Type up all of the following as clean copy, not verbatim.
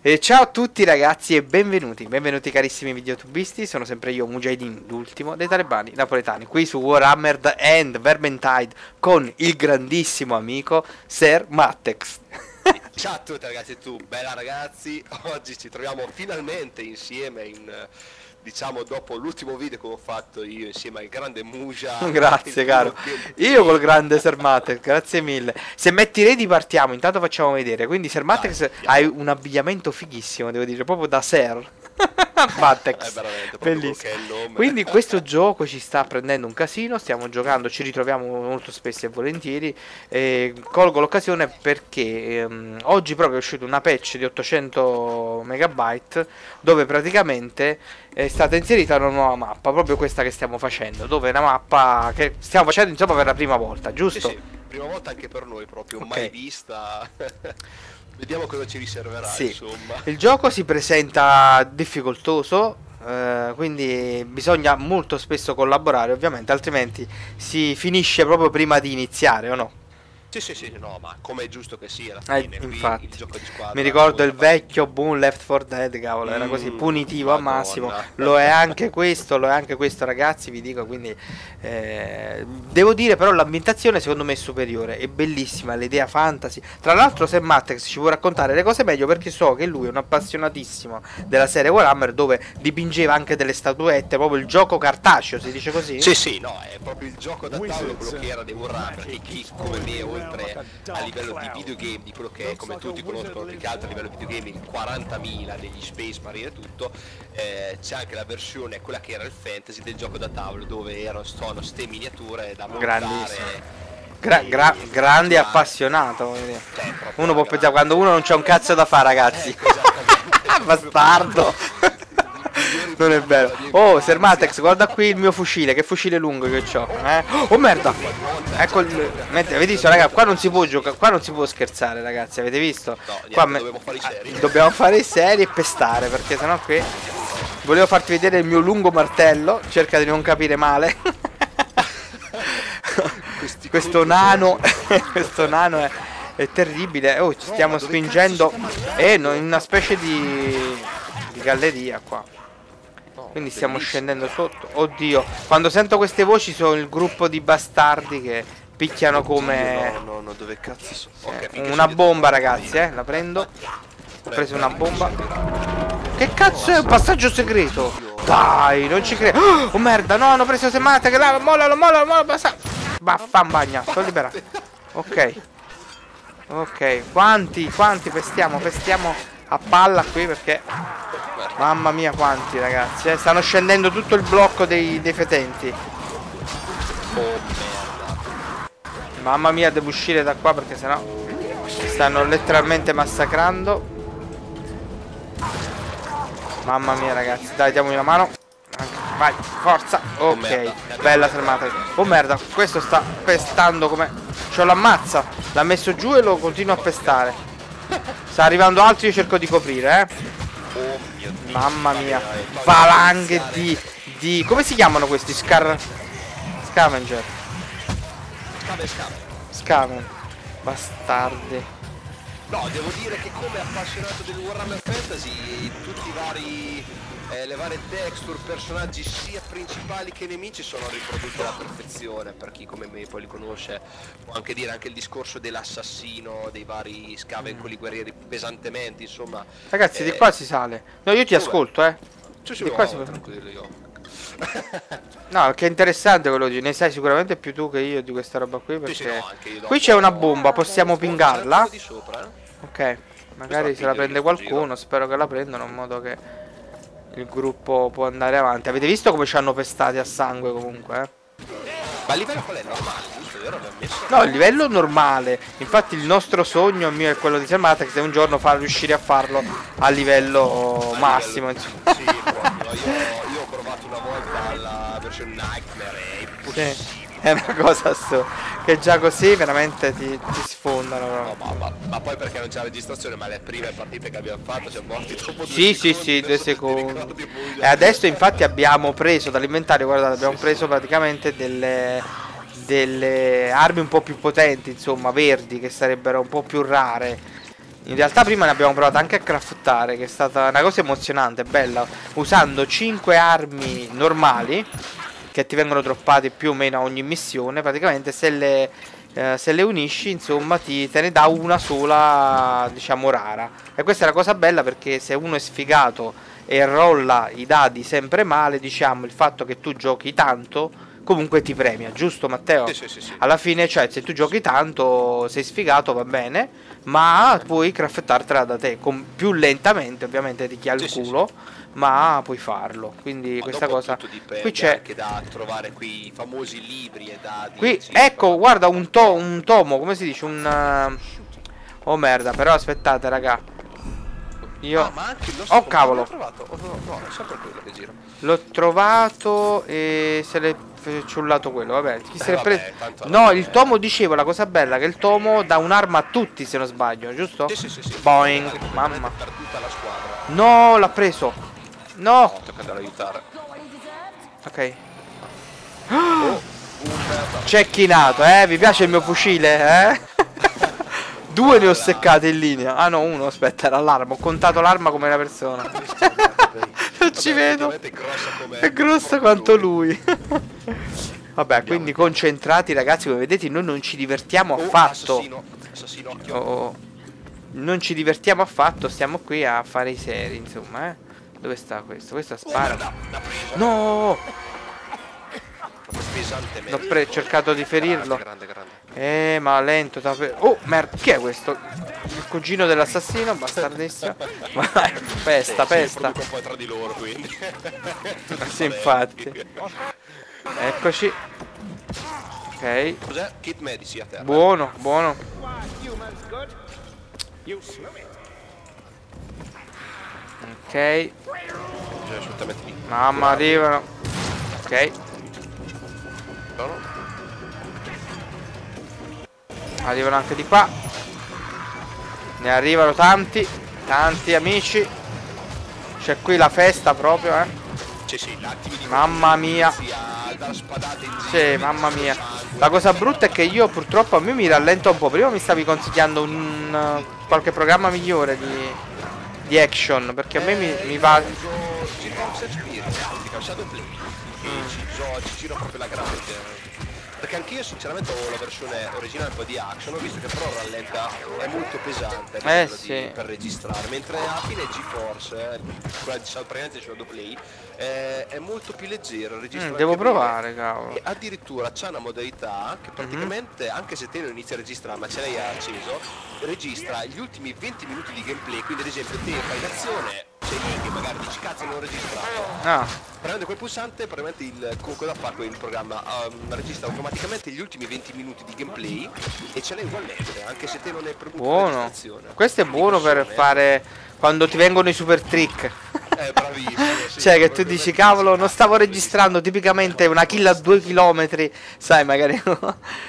E ciao a tutti ragazzi e benvenuti carissimi videotubisti, sono sempre io Mujaidin, l'ultimo dei talebani napoletani, qui su Warhammer and Vermintide con il grandissimo amico Sir Mattex. Ciao a tutti ragazzi e tu, bella ragazzi, oggi ci troviamo finalmente insieme in... diciamo dopo l'ultimo video che ho fatto io insieme al grande Muja. Grazie caro, io col grande Sir Mattex, grazie mille. Se metti ready partiamo, intanto facciamo vedere. Quindi Sir Mattex, hai un abbigliamento fighissimo, devo dire, proprio da Sir Mattex. Bellissimo. Quindi questo gioco ci sta prendendo un casino, stiamo giocando, ci ritroviamo molto spesso e volentieri. Colgo l'occasione perché oggi proprio è uscita una patch di 800 megabyte dove praticamente è stata inserita una nuova mappa, proprio questa che stiamo facendo, dove è una mappa che stiamo facendo insomma per la prima volta, giusto? Sì, sì, prima volta anche per noi proprio, okay. Mai vista. Vediamo cosa ci riserverà, sì. Insomma, il gioco si presenta difficoltoso, quindi bisogna molto spesso collaborare ovviamente, altrimenti si finisce proprio prima di iniziare, o no? Sì, sì, sì, no, ma come è giusto che sia, alla fine, infatti, il gioco di squadra. Mi ricordo il vecchio buon Left 4 Dead, cavolo, era così punitivo al massimo. Lo è anche questo, ragazzi, vi dico, quindi devo dire però l'ambientazione secondo me è superiore, è bellissima, l'idea fantasy. Tra l'altro Sir Mattex ci può raccontare le cose meglio, perché so che lui è un appassionatissimo della serie Warhammer, dove dipingeva anche delle statuette, proprio il gioco cartaceo, si dice così? Sì, sì, no, è proprio il gioco da tavolo, quello che era dei Warhammer, che chi come me, oltre a livello di videogame, di quello che è, come tutti conoscono più che altro a livello di videogame, il 40.000 degli Space Marine e tutto, c'è anche la versione, quella che era il fantasy del gioco da tavolo, dove erano ste miniature da montare. Grande appassionato, uno può pensare, quando uno non c'è un cazzo da fare, ragazzi, bastardo. Non è vero. Oh Sir Mattex, guarda qui il mio fucile, che fucile lungo che c'ho, eh? Oh merda, ecco il... avete visto ragazzi, qua non si può giocare, qua non si può scherzare ragazzi, avete visto? Qua dobbiamo fare i seri e pestare, perché sennò qui... Volevo farti vedere il mio lungo martello, cerca di non capire male. Questo nano è terribile. Oh, ci stiamo spingendo in una specie di galleria qua. Quindi stiamo scendendo sotto. Oddio, quando sento queste voci sono il gruppo di bastardi che picchiano come... No, dove cazzo sono? Una bomba ragazzi, la prendo. Ho preso una bomba. Che cazzo è? Un passaggio segreto? Dai, non ci credo. Oh merda, no, hanno preso Semata, che là, mollalo, basta. Baffambagna, sono liberato. Ok. Ok, quanti pestiamo a palla qui, perché... Mamma mia quanti ragazzi, stanno scendendo tutto il blocco dei fetenti. Mamma mia, devo uscire da qua perché sennò ci stanno letteralmente massacrando. Mamma mia ragazzi, dai, diamogli una mano. Vai, forza, ok, bella fermata. Oh merda, questo sta pestando come... ce lo ammazza, l'ha messo giù e lo continua a pestare. Sta arrivando altri, io cerco di coprire, Mamma mia, valanghe di... come si chiamano questi? Scavenger. Scavenger. Bastardi. No, devo dire che come appassionato del Warhammer Fantasy, tutti i vari... le varie texture, personaggi sia principali che nemici sono riprodotti alla perfezione, per chi come me poi li conosce. Può anche dire anche il discorso dell'assassino, dei vari scavencoli guerrieri pesantemente, insomma. Ragazzi, di qua si sale. No, io ti ascolto, di qua si può... tranquillo io. No, che interessante quello di... ne sai sicuramente più tu che io di questa roba qui, perché... sì, no, qui c'è una bomba, possiamo pingarla. Di sopra, ok, magari se la prende qualcuno, spero che la prendano, in modo che il gruppo può andare avanti. Avete visto come ci hanno pestati a sangue comunque? Ma il livello qual è? Normale, giusto? No, il livello normale. Infatti il nostro sogno mio è quello di Sir Mattex, che un giorno riuscire a farlo a livello massimo. Sì, io ho provato una volta la versione Nightmare, è impossibile. Sì. È una cosa che già così veramente ti sfondano. No, ma poi perché non c'è la registrazione, ma le prime partite che abbiamo fatto siamo morti dopo due secondi. E adesso infatti abbiamo preso dall'inventario, guardate, abbiamo preso praticamente delle armi un po' più potenti, insomma, verdi, che sarebbero un po' più rare. In realtà prima ne abbiamo provato anche a craftare, che è stata una cosa emozionante, bella, usando 5 armi normali che ti vengono droppate più o meno a ogni missione. Praticamente se le unisci, insomma, te ne dà una sola, diciamo, rara. E questa è la cosa bella, perché se uno è sfigato e rolla i dadi sempre male, diciamo, il fatto che tu giochi tanto comunque ti premia, giusto Matteo? Sì, sì, sì. Alla fine, cioè, se tu giochi tanto, sei sfigato, va bene, ma puoi craftartela da te, più lentamente ovviamente di chi ha il culo, sì. Ma puoi farlo, quindi ma questa cosa... Qui c'è anche da trovare qui i famosi libri e dadi. Qui, ecco, guarda, un tomo, come si dice, oh merda, però aspettate, raga. Io... Ah, ma anche lo oh cavolo! L'ho trovato, no, è sempre quello che giro. L'ho trovato e se l'è ciullato quello, vabbè. Chi se l'è preso? No, il tomo, dicevo, la cosa bella che il tomo dà un'arma a tutti, se non sbaglio, giusto? Sì, sì, sì. Boing, sì, mamma. Per tutta la squadra. No, l'ha preso. No! No, tocca andare ad aiutare. Ok. Oh, cecchinato, vi piace il mio fucile, Due ne ho seccate in linea. Ah no, uno, aspetta, era l'arma. Ho contato l'arma come una persona. Non ci vedo. È grossa quanto lui. Vabbè, quindi concentrati, ragazzi. Come vedete, noi non ci divertiamo affatto. Non ci divertiamo affatto. Stiamo qui a fare i seri, insomma, Dove sta questo? Questo spara. No! L'ho cercato di ferirlo. Grande. Ma lento. Oh merda, chi è questo? Il cugino dell'assassino, bastardissimo. Pesta. Un po' tra di loro, quindi. Sì, infatti. Eccoci. Ok. Cos'è? Kit medici a terra. Buono. Ok. Mamma, arrivano. Ok. Arrivano anche di qua. Ne arrivano tanti amici. C'è qui la festa proprio, mamma mia. Sì, mamma mia. La cosa brutta è che io purtroppo a me mi rallento un po'. Prima mi stavi consigliando qualche programma migliore di action, perché a me mi va... Shadow Play, ci giro proprio la grande, perché anch'io sinceramente ho la versione originale un po' di action, ho visto che però rallenta, è molto pesante per registrare, mentre alla fine GeForce, quella di Shadow Play, è molto più leggero, registra devo provare, cavolo. E addirittura c'è una modalità che praticamente anche se te non inizi a registrare, ma ce l'hai acceso, registra gli ultimi 20 minuti di gameplay, quindi ad esempio te fai l'azione, sei lì che magari dici cazzo non ho registrato, prende quel pulsante, probabilmente cosa fa quel programma, registra automaticamente gli ultimi 20 minuti di gameplay e ce l'hai ugualmente anche se te non è premuto. Buono, questo è buono per fare quando ti vengono i super trick, bravissimo, sì, cioè che tu dici cavolo non stavo registrando, tipicamente una kill a 2 km, sai, magari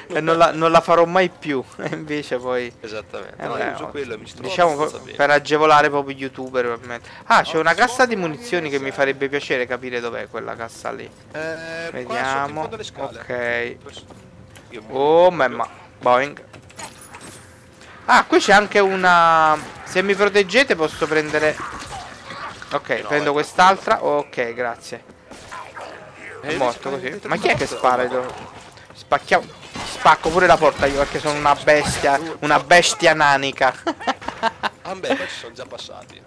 non la farò mai più, e invece poi esattamente uso quello, mi diciamo per agevolare proprio gli youtuber ovviamente. C'è una cassa di munizioni che mi farebbe piacere capire dov'è quella cassa lì, vediamo. Ok, oh mamma, boing. Qui c'è anche una, se mi proteggete posso prendere. Ok, prendo quest'altra. Ok, grazie. È morto così. Ma chi è che spara? Spacchiamo. Spacco pure la porta io, perché sono una bestia. Una bestia nanica. Vabbè, poi ci sono già passati.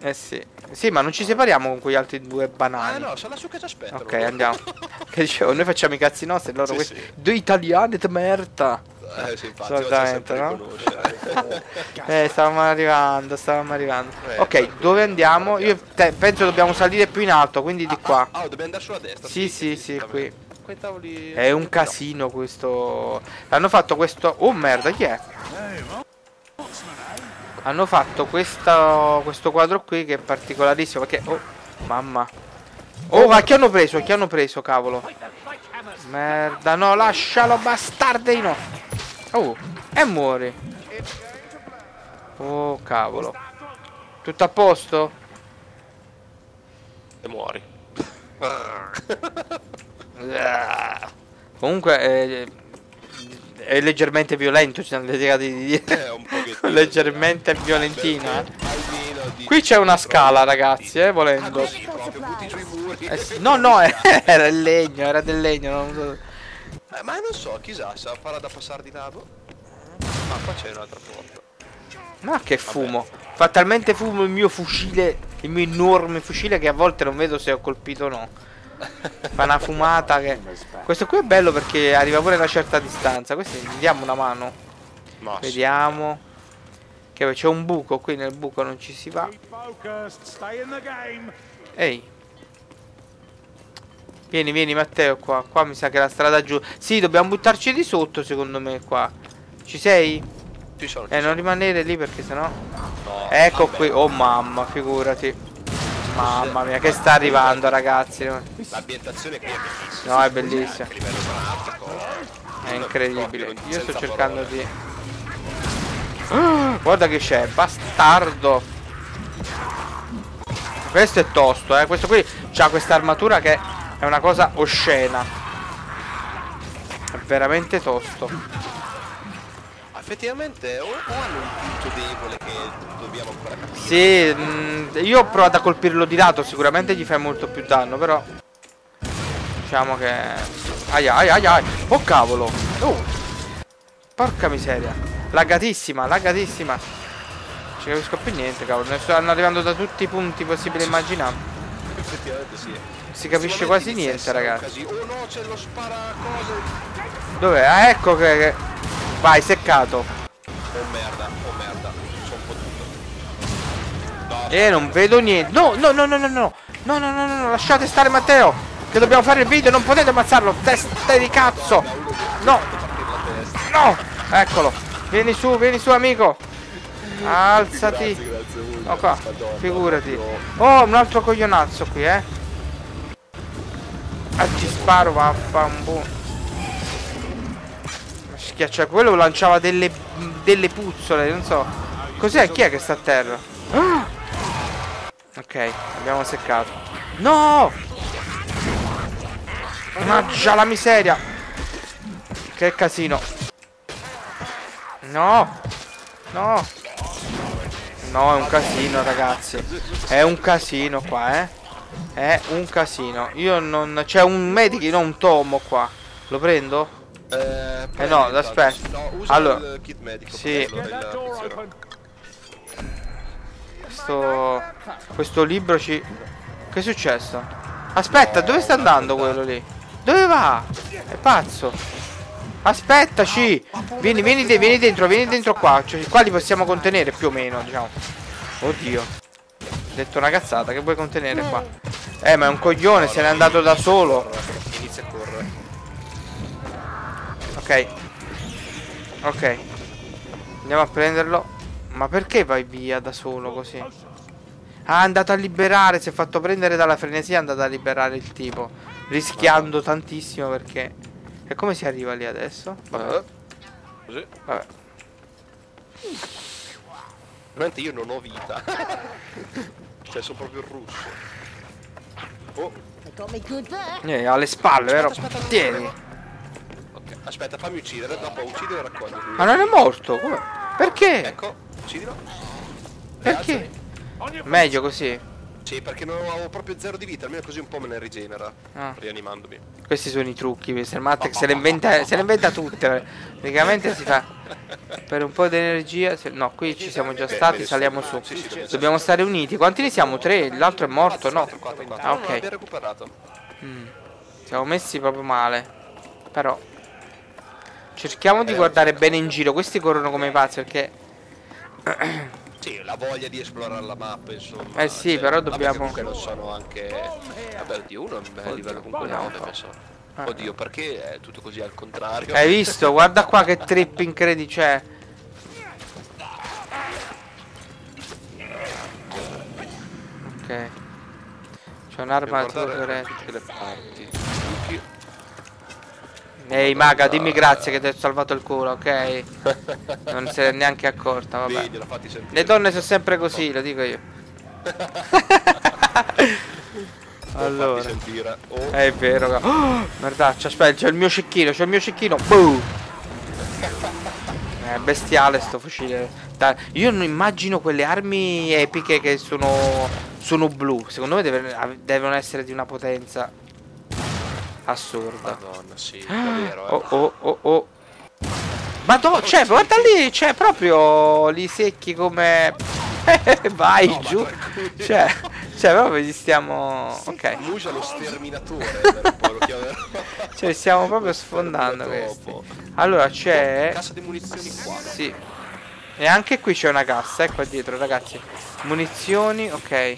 Eh sì. Sì, ma non ci separiamo con quegli altri due banani. No, sono lassù che ci aspettano. Ok, andiamo. Che dicevo, noi facciamo i cazzi nostri, loro questi. Due italiani te merda. Sì, assolutamente, no? Stavamo arrivando. Ok, dove andiamo? Io penso dobbiamo salire più in alto, quindi di qua. Dobbiamo andare sulla destra. Sì, qui. È un casino questo. Hanno fatto questo. Oh merda, chi è? Hanno fatto questo quadro qui che è particolarissimo, perché mamma. Ma chi hanno preso, cavolo? Merda, no, lascialo, bastardino. E muori. Cavolo. Tutto a posto? E muori. Comunque è leggermente violento, ci hanno tirato di un pochettino leggermente violentino, eh. Qui c'è una scala, ragazzi, volendo. No, no, era il legno, era del legno, non so. Ma non so, chissà, se farà da passare di lato. Ma qua c'è un'altra porta. Ma che fumo. Vabbè. Fa talmente fumo il mio fucile, il mio enorme fucile, che a volte non vedo se ho colpito o no. Fa una fumata che... Questo qui è bello perché arriva pure a una certa distanza. Questo gli diamo una mano. Mas. Vediamo. Che c'è un buco, qui nel buco non ci si va. Ehi. Vieni, vieni Matteo qua, qua mi sa che è la strada giù. Sì, dobbiamo buttarci di sotto secondo me qua. Ci sei? Ci sono. Non rimanere lì perché sennò... No, ecco vabbè. Qui, oh mamma, figurati. Mamma mia, che sta arrivando ragazzi. L'ambientazione qui è bellissima. No, è bellissima. È incredibile. Io sto cercando di... guarda che c'è, bastardo. Questo è tosto, eh. Questo qui c'ha questa armatura che... è una cosa oscena. È veramente tosto. Effettivamente o hanno un punto debole che dobbiamo ancora capire. Sì, io ho provato a colpirlo di lato, sicuramente gli fai molto più danno, però diciamo che... Aia, aia, aia. Oh cavolo. Oh. Porca miseria. Laggatissima, laggatissima. Non ci capisco più niente, cavolo. Ne stanno arrivando da tutti i punti possibili e immaginabili. Effettivamente sì. Si capisce quasi niente, ragazzi. Oh no, c'è lo sparacose. Dov'è? Ah, ecco che... Vai, seccato. Oh merda, sono fottuto. Non vedo niente. No, no, no, no, no, no. No, no, no, no, lasciate stare Matteo, che dobbiamo fare il video, non potete ammazzarlo. Teste di cazzo. No. No. Eccolo. Vieni su, amico. Alzati. No, qua. Figurati. Oh, un altro coglionazzo qui, eh. Ah, ci sparo, vaffanculo. Schiaccia quello, lanciava delle puzzole, non so. Cos'è? Chi è che sta a terra? Ah! Ok, abbiamo seccato. No! Mannaggia la miseria! Che casino! No! No! No, è un casino, ragazzi. È un casino qua, eh. È un casino. Io non... C'è un medico, no, un tomo qua. Lo prendo? No, aspetta. No, usa allora il kit medico. Sì. Questo libro ci... Che è successo? Aspetta, dove sta andando quello lì? Dove va? È pazzo. Aspettaci. Vieni dentro qua. Cioè, qua li possiamo contenere più o meno, diciamo. Oddio. Ho detto una cazzata, che vuoi contenere qua? Ma è un coglione, no, se n'è andato da solo. Inizia a correre. Ok. Ok. Andiamo a prenderlo. Ma perché vai via da solo così? Ah, è andato a liberare, si è fatto prendere dalla frenesia, è andato a liberare il tipo. Rischiando tantissimo perché... E come si arriva lì adesso? Vabbè. Così. Vabbè. Veramente io non ho vita. Cioè sono proprio il russo. Oh. Ha le spalle, vero? Tieni. Ok, aspetta, fammi uccidere, dopo uccidere e raccogliere. Ma non è morto? Come? Perché? Ecco, uccidilo. Perché? Meglio così. Sì, perché non avevo proprio zero di vita, almeno così un po' me ne rigenera. Ah. Rianimandomi. Questi sono i trucchi, Sir Mattex se le inventa tutte. Praticamente si fa. Per un po' di energia. No, qui ci siamo già stati, saliamo su. Dobbiamo stare uniti. Quanti ne siamo? Tre? L'altro è morto? No. Ah, ok. Siamo messi proprio male. Però cerchiamo di guardare bene in giro. Questi corrono come pazzi perché... Sì, la voglia di esplorare la mappa, insomma. Sì, cioè, però dobbiamo... Perché non sono anche... Vabbè, oddio, uno è a livello comunque alto, penso. Oddio, perché è tutto così al contrario? Hai visto? Guarda qua che trip incredibile c'è. Ok. C'è un'armatura. Ehi maga, dimmi grazie che ti ho salvato il culo, ok? Non se ne è neanche accorta, vabbè. Le donne sono sempre così, lo dico io. Allora. È vero, guardaccia, aspetta, c'è il mio cecchino, boom. È bestiale sto fucile. Io non immagino quelle armi epiche che sono blu. Secondo me devono essere di una potenza assurda. Madonna, sì, davvero. Oh. Madonna, cioè, guarda lì, cioè, proprio li secchi come... vai no, giù. Cioè, proprio gli stiamo... Ok. Muja lo sterminatore, lo chiamerò. Cioè, stiamo proprio sfondando questi. Allora, c'è... Cassa di munizioni qua. Sì. E anche qui c'è una cassa, qua dietro, ragazzi. Munizioni, ok.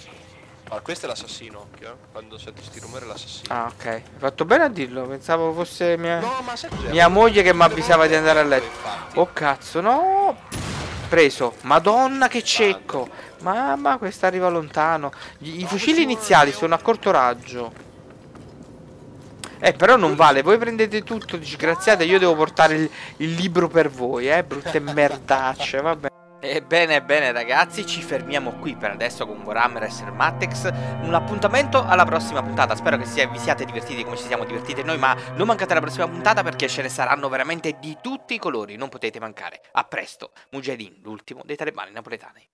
Ah, questo è l'assassino, quando senti sti rumori è l'assassino. Ah, ok. Hai fatto bene a dirlo, pensavo fosse mia... No, ma mia moglie che mi avvisava di andare a letto. Infatti. Oh, cazzo, no! Preso. Madonna, che cecco! Mamma, questa arriva lontano. I fucili iniziali sono a corto raggio. Però non vale, voi prendete tutto, disgraziate, io devo portare il libro per voi, brutte merdacce, vabbè. Ebbene ragazzi, ci fermiamo qui per adesso con Warhammer e Sir Mattex. Un appuntamento alla prossima puntata. Spero che vi siate divertiti come ci siamo divertiti noi. Ma non mancate la prossima puntata, perché ce ne saranno veramente di tutti i colori. Non potete mancare. A presto. Mujaidin, l'ultimo dei talebani napoletani.